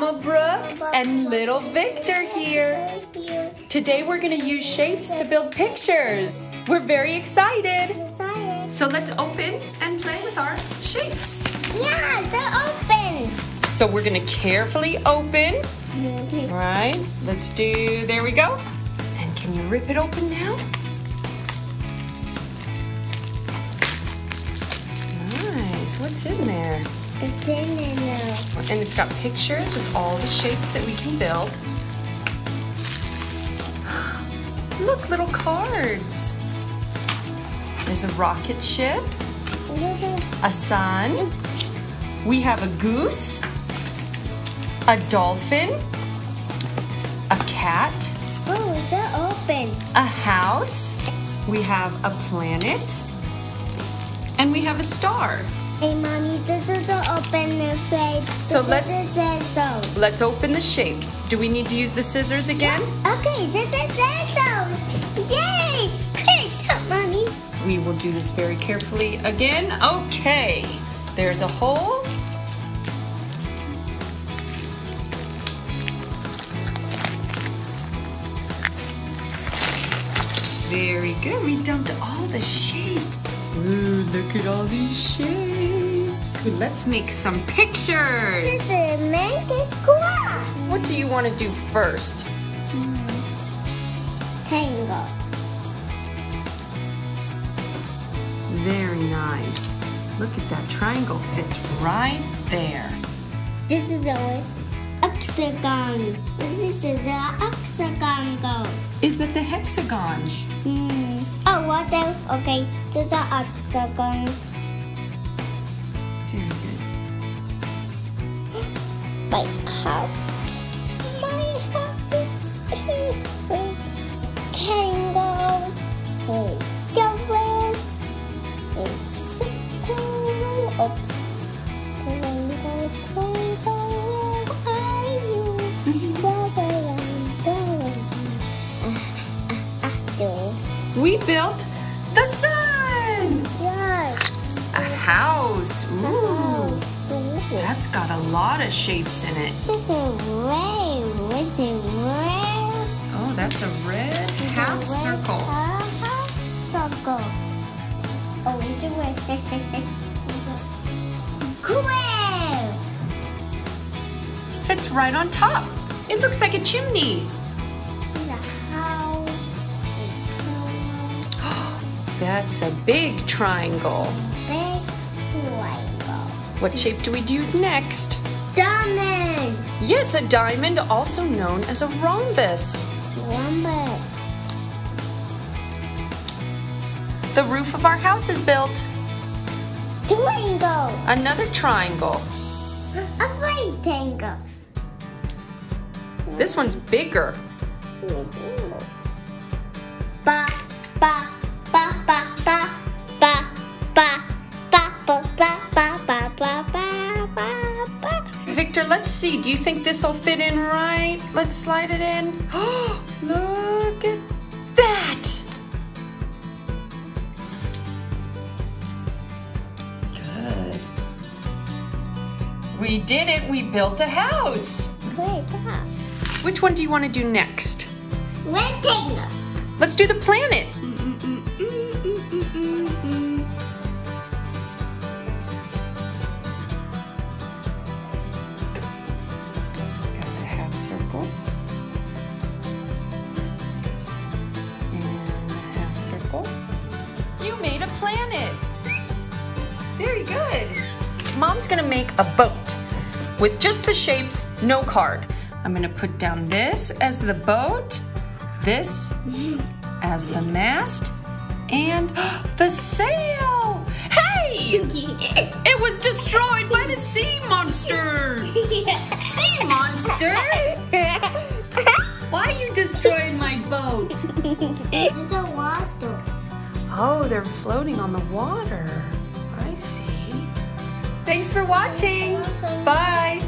Mama Brooke and little Victor here. Today we're going to use shapes to build pictures. We're very excited. So let's open and play with our shapes. Yeah, they're open. So we're going to carefully open. All right, let's do, there we go. And can you rip it open now? Nice, what's in there? It's in there now. And it's got pictures with all the shapes that we can build. Look, little cards. There's a rocket ship, a sun, we have a goose, a dolphin, a cat, oh, they're open, a house, we have a planet, and we have a star. Hey, Mommy, this is the open shape. So let's open the shapes. Do we need to use the scissors again? Yeah. Okay, this is the yay! Great job, Mommy. We will do this very carefully again. Okay, there's a hole. Very good, we dumped all the shapes. Ooh, look at all these shapes. Let's make some pictures. This is magic glass. What do you want to do first? Tangle. Very nice. Look at that triangle, fits right there. This is the hexagon. This is the hexagon. Is that the hexagon? Oh, what else? Okay, this is the hexagon. Very good. My house. My house. Tangles. It's silver. It's circle. Oops. Twinkle, twinkle, where are you? We built the sun! Yes. A house. Ooh. That's got a lot of shapes in it. It's a red. It's a red. Oh, that's a red half circle. Oh, it's a red. Cool! Fits right on top. It looks like a chimney. That's a big triangle. Big triangle. What shape do we use next? Diamond. Yes, a diamond, also known as a rhombus. Rhombus. The roof of our house is built. Triangle. Another triangle. A rectangle. This one's bigger. Ba, ba. Ba, ba, ba, ba, ba, ba, ba, ba, ba, ba, ba, ba, ba. Victor, let's see. Do you think this will fit in right? Let's slide it in. Oh, look at that. Good. We did it. We built a house. Great house. Which one do you want to do next? Rectangle. Let's do the planet. Circle and a half circle. You made a planet. Very good. Mom's gonna make a boat with just the shapes, no card. I'm gonna put down this as the boat, this as the mast, and the sail. Hey! It was destroyed by the sea monster. Sea monster? Why are you destroying my boat? It's the water. Oh, they're floating on the water. I see. Thanks for watching. Awesome. Bye.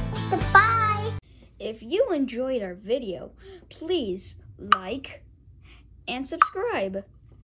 Bye. If you enjoyed our video, please like and subscribe.